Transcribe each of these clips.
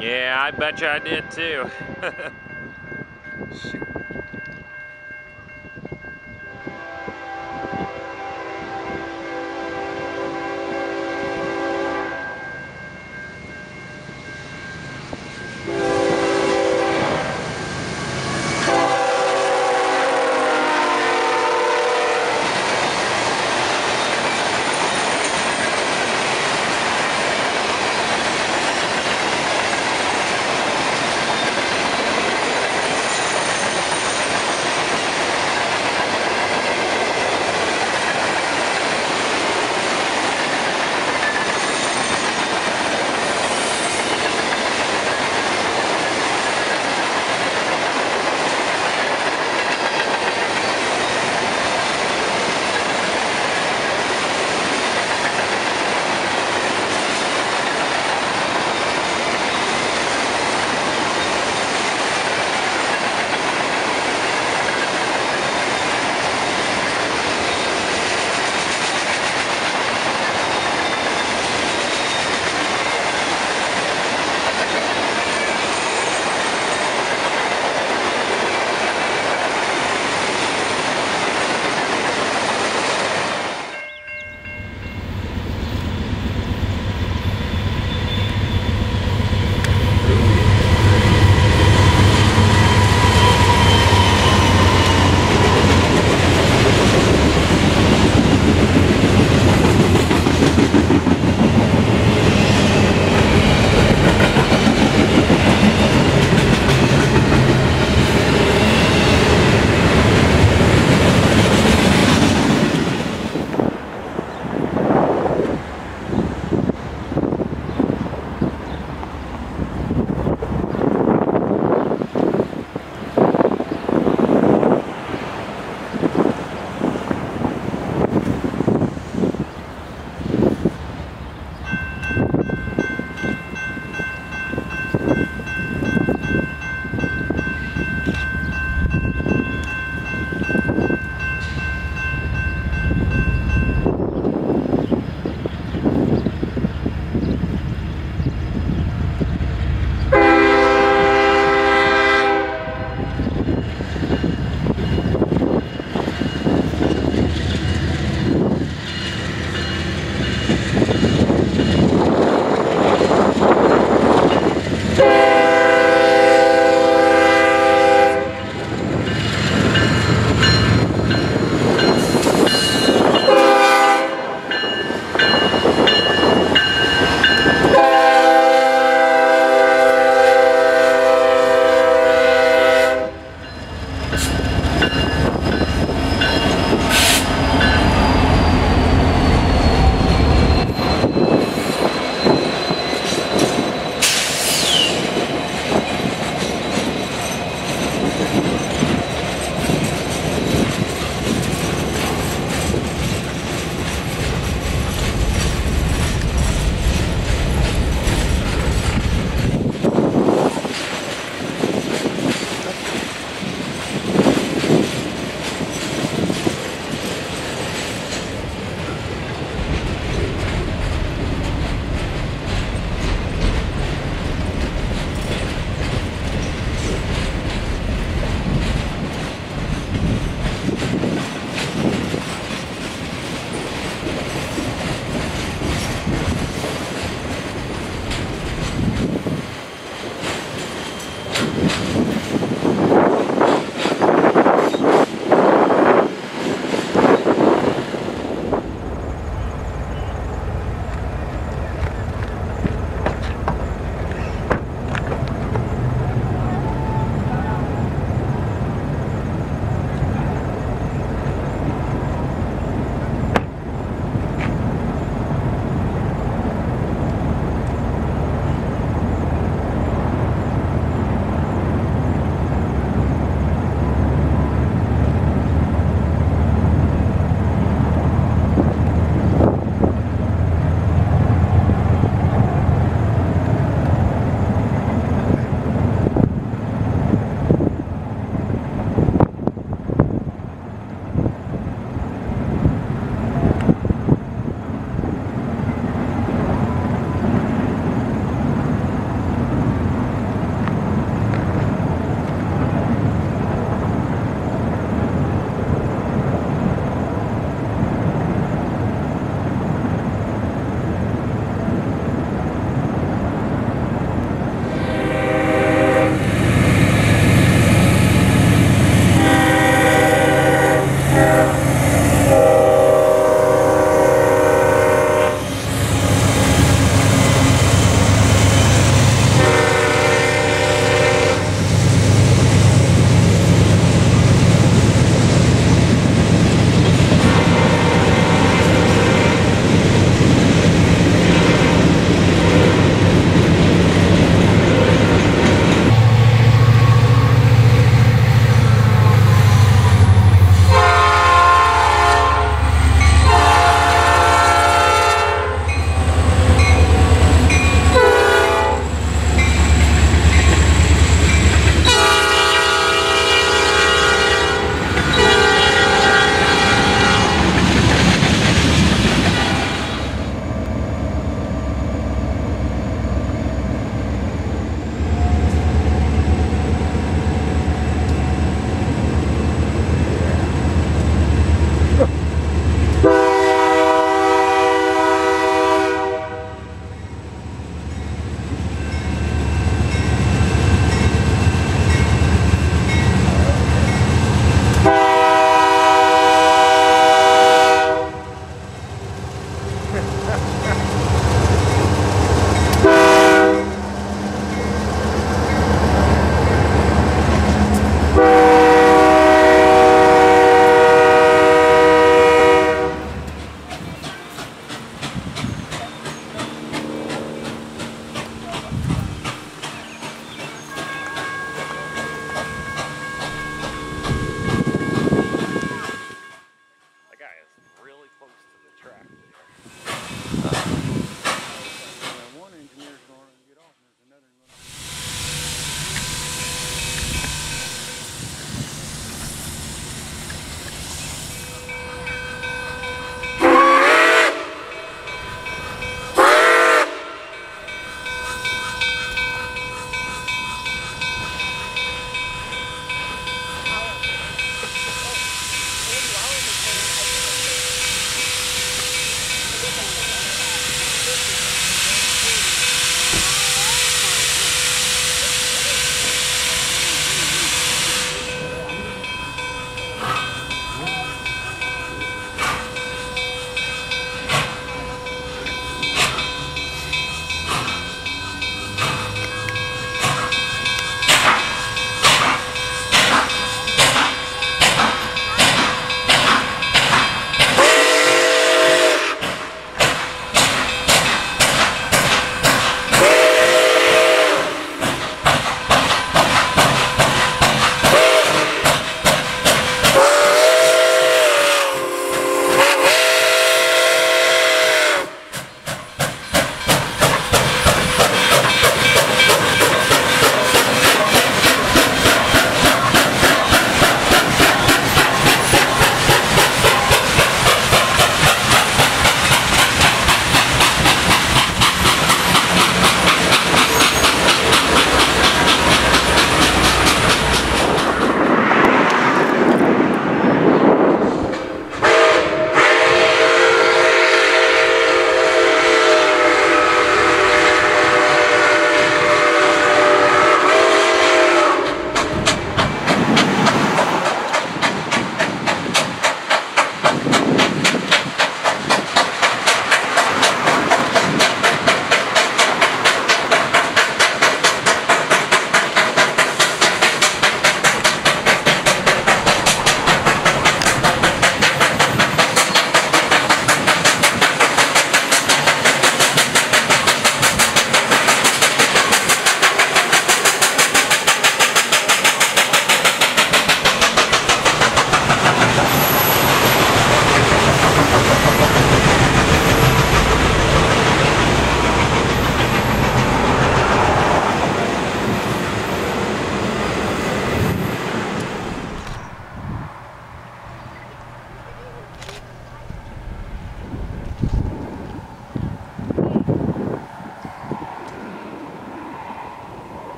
Yeah, I bet you I did too. Shoot.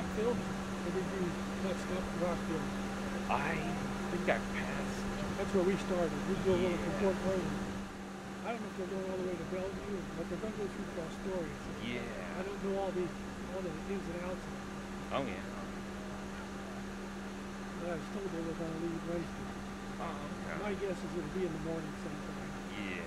rock field, or did you next up the rock field? I think I passed. That's where we started. We drove over from Fort Wayne. I don't know if they're going all the way to Bellevue, but they're going to go through Fostoria. So yeah. I don't know all the ins and outs. Oh yeah. But I was told they were going to leave Langston. Oh, okay. My guess is it'll be in the morning sometime. Yeah.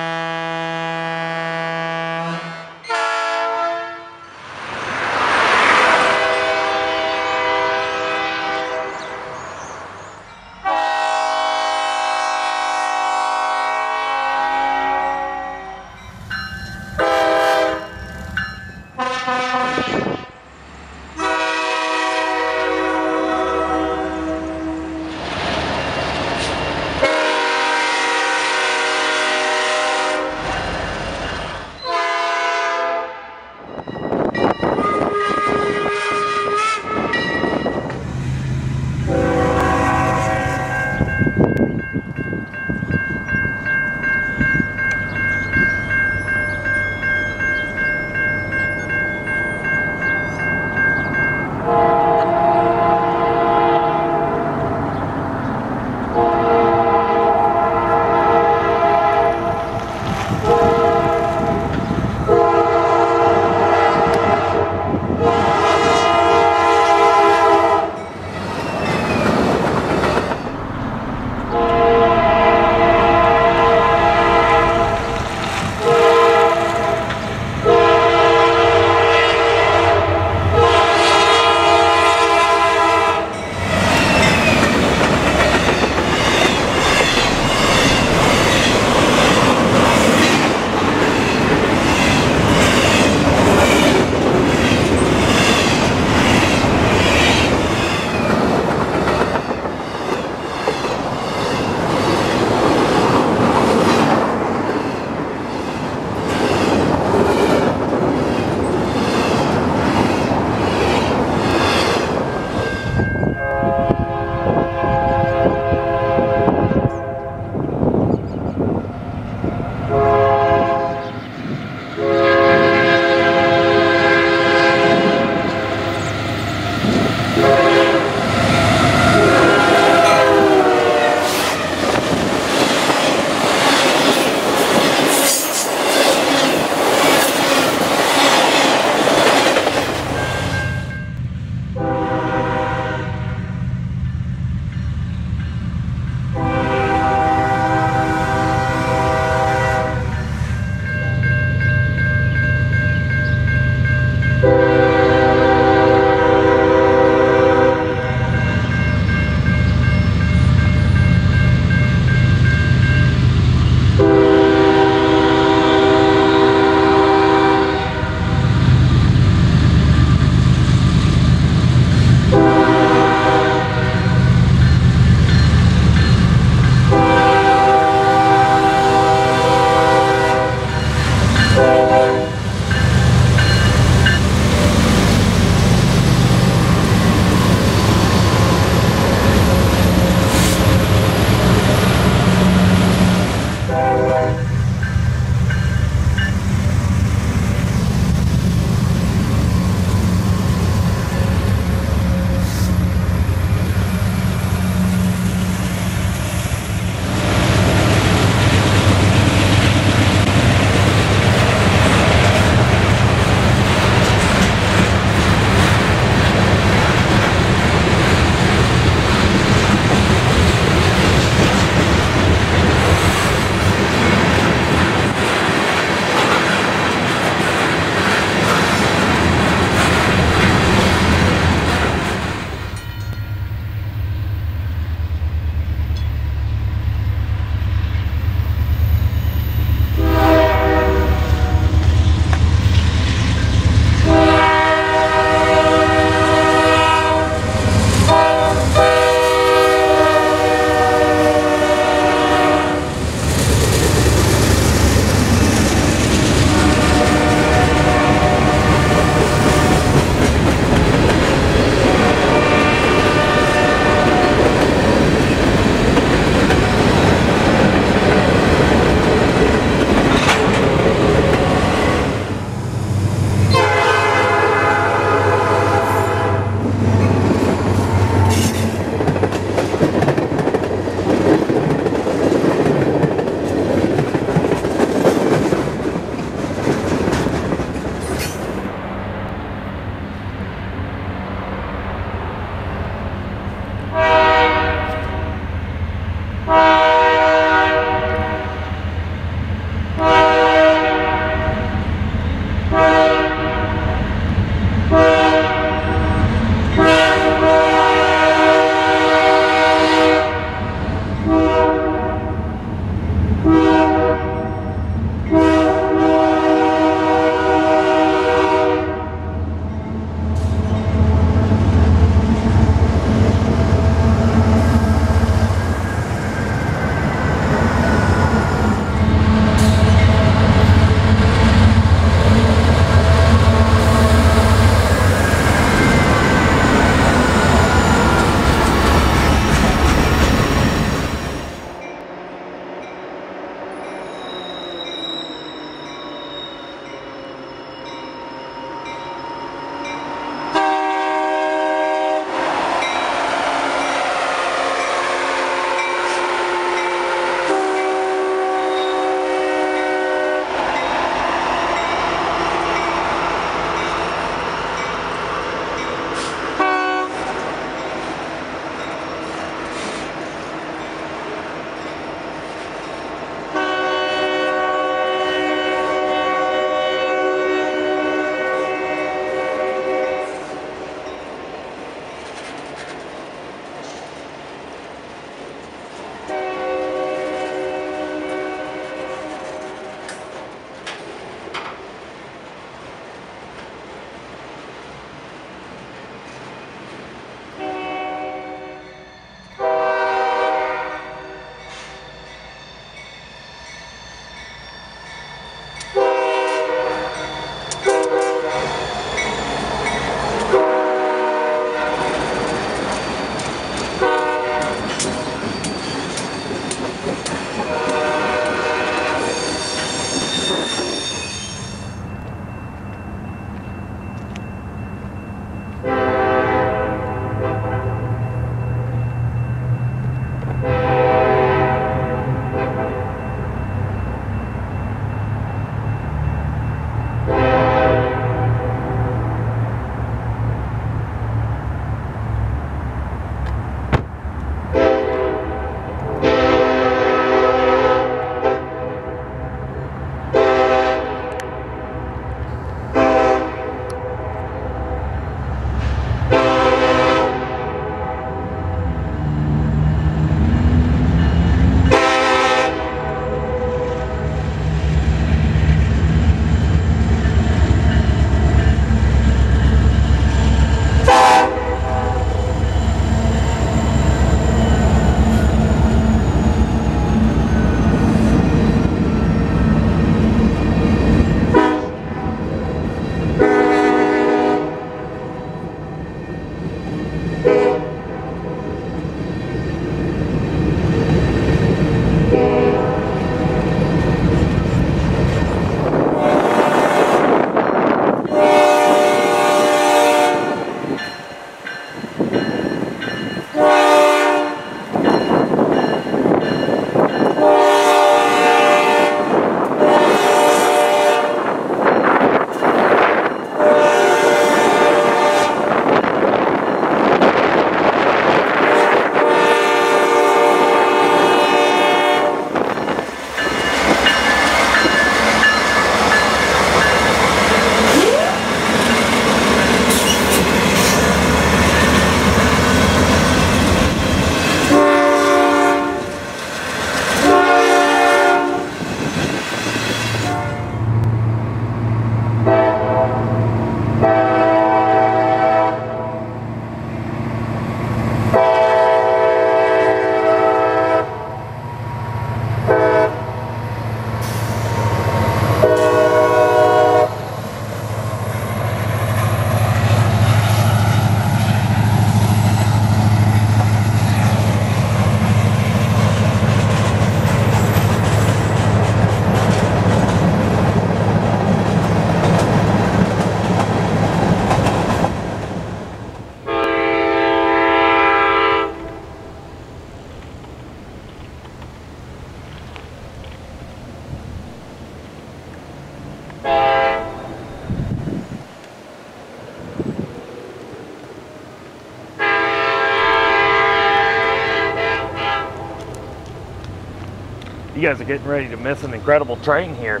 guys are getting ready to miss an incredible train here.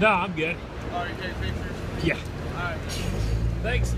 No, I'm good. All right, okay, pictures. Yeah. All right. Thanks.